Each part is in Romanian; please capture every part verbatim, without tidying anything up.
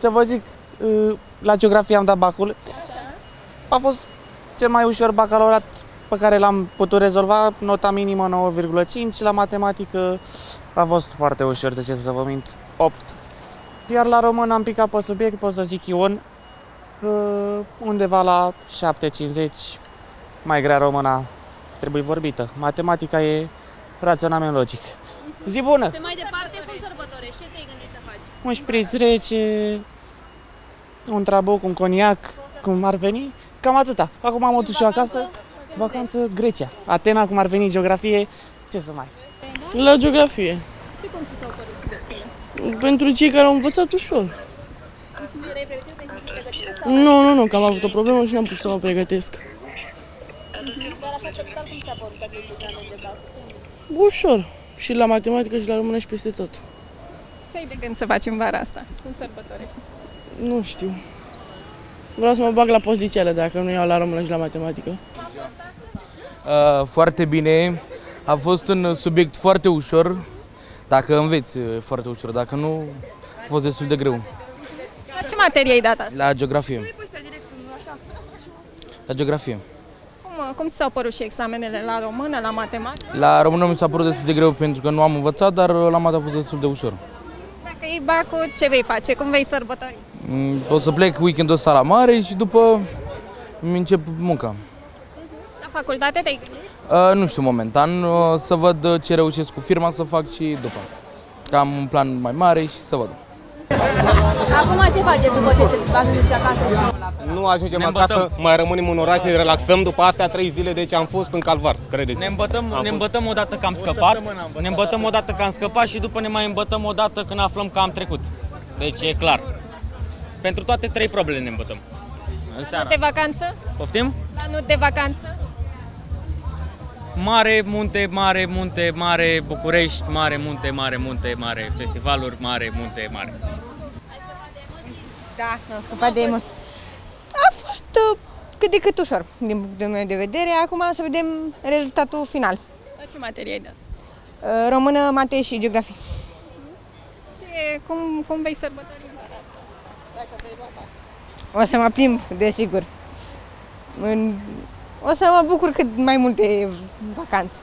să vă zic, la geografie am dat bacul. A fost cel mai ușor bacalaureat pe care l-am putut rezolva, nota minimă nouă virgulă cinci, la matematică a fost foarte ușor, de ce să vă mint, opt. Iar la român am picat pe subiect, pot să zic Ion, undeva la șapte cincizeci, mai grea româna, trebuie vorbită. Matematica e raționament logic. Zi bună! Pe mai departe, cum sărbătorești? Ce te-ai gândit să faci? Un șpriț rece, un trabuc, un coniac, cum ar veni, cam atâta. Acum am o duc și eu acasă. Vacanță Grecia. Atena, cum ar veni geografie, ce să mai... La geografie. Și cum ți s-au părut? Pentru cei care au învățat ușor. Nu, nu, nu, că am avut o problemă și n-am putut să mă pregătesc. Dar așa pe total, cum ți-a părut acest examen de bac? Ușor. Și la matematică și la română și peste tot. Ce ai de gând să faci în vara asta? Cum sărbătorești? Nu știu. Vreau să mă bag la post liceală, dacă nu iau la română și la matematică. Foarte bine, a fost un subiect foarte ușor, dacă înveți foarte ușor, dacă nu, a fost destul de greu. La ce materie ai dat asta? La geografie. La geografie. Cum, cum ți s-au părut și examenele la română, la matematică? La română mi s-a părut destul de greu pentru că nu am învățat, dar la matematică a fost destul de ușor. Dacă iei bacul, ce vei face? Cum vei sărbători? O să plec weekendul ăsta la mare și după încep munca. Facultate te-ai gândit? Uh, nu știu momentan, uh, să văd ce reușesc cu firma să fac și după. Am un plan mai mare și să văd. Acum ce faceți după ce ajungeți acasă? Nu ajungem acasă, mai rămânem în oraș, ne relaxăm după astea trei zile, deci am fost în calvar, credeți. Ne îmbătăm, ne îmbătăm odată că am scăpat, ne îmbătăm odată că am scăpat și după ne mai îmbătăm odată când aflăm că am trecut. Deci e clar. Pentru toate trei probleme ne îmbătăm. La nu de vacanță? Poftim? La nu de vacanță? Mare, munte, mare, munte, mare, București, mare, munte, mare, munte, mare, festivaluri, mare, munte, mare. Ai scăpat de emoții? Da, am scăpat de emoții. A fost cât de cât ușor, din punctul meu de vedere. Acum să vedem rezultatul final. La ce materie ai dat? Română, mate și geografie. Ce, cum, cum vei sărbători în vara asta? Dacă vei lua bani. O să mă plimb, desigur. În... O să mă bucur cât mai multe vacanțe.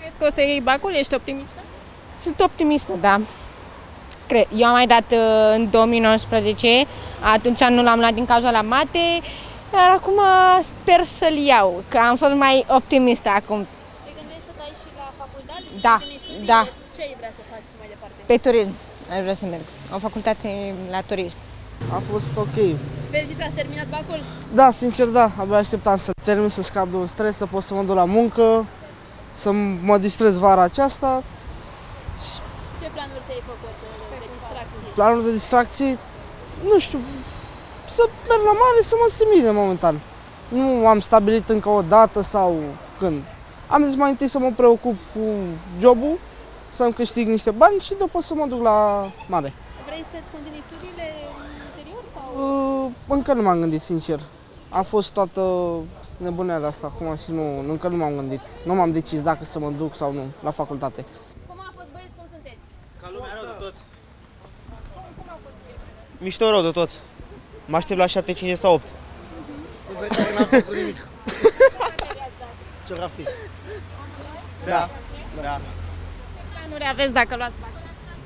Crezi că o să iei bacul? Ești optimistă? Sunt optimistă, da. Cred. Eu am mai dat uh, în două mii nouăsprezece, atunci nu l-am luat din cauza la mate, iar acum sper să-l iau, că am fost mai optimistă acum. Te gândești să dai și la facultate? Da, da. Ce ai vrea să faci mai departe? Pe turism, aș vrea să merg. O facultate la turism. A fost ok. Vezi că ați terminat bacul? Da, sincer, da. Abia așteptam să termin, să scap de un stres, să pot să mă duc la muncă, să mă distrez vara aceasta. Ce planuri ți-ai făcut de distracții? Planuri de distracții? Nu știu, să merg la mare, să mă simt bine momentan. Nu am stabilit încă o dată sau când. Am zis mai întâi să mă preocup cu jobul, să-mi câștig niște bani și după să mă duc la mare. Vrei să-ți continui studiile în interior sau? Uh, încă nu m-am gândit, sincer. A fost toată nebuneala asta acum și nu, încă nu m-am gândit. Nu m-am decis dacă să mă duc sau nu la facultate. Cum a fost, băieți? Cum sunteți? Ca lumea rău de tot. Cum, cum a fost? Mișto rău de tot. Mă aștept la șapte cincizeci sau opt. Nu cred că n-am făcut nimic. Ce grafii? Da. Da. Ce planuri aveți dacă luați bani?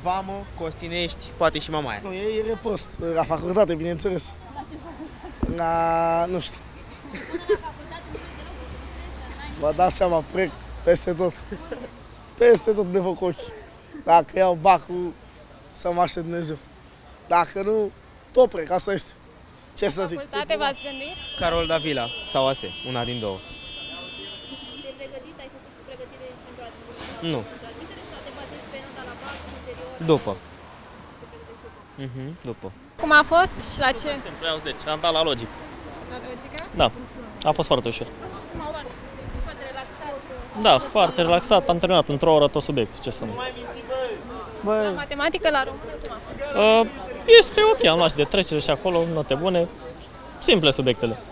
Vamă, Costinești, poate și Mamaia. Nu, e, e prost. La facultate, bineînțeles. La ce facultate? La... nu știu. Până la facultate nu e deloc să te stresă. Vă dați seama, plec peste tot. Unde? Peste tot ne fac ochii. Dacă iau bacul, să mă aștept Dumnezeu. Dacă nu, tot plec, asta este. Ce să zic? Facultate v-ați gândit? Carol Davila sau A S E, una din două. Te-ai pregătit? Ai făcut pregătire pentru admitere? Nu. După. Uh-huh, după. Cum a fost și la ce? Deci, am dat la logic. La logică? Da. A fost foarte ușor. Foarte, foarte relaxat. Da, foarte relaxat. Am terminat într-o oră tot subiectul. Ce să nu. La matematică, la română? Este ok. Am luat de trecere și acolo, note bune. Simple subiectele.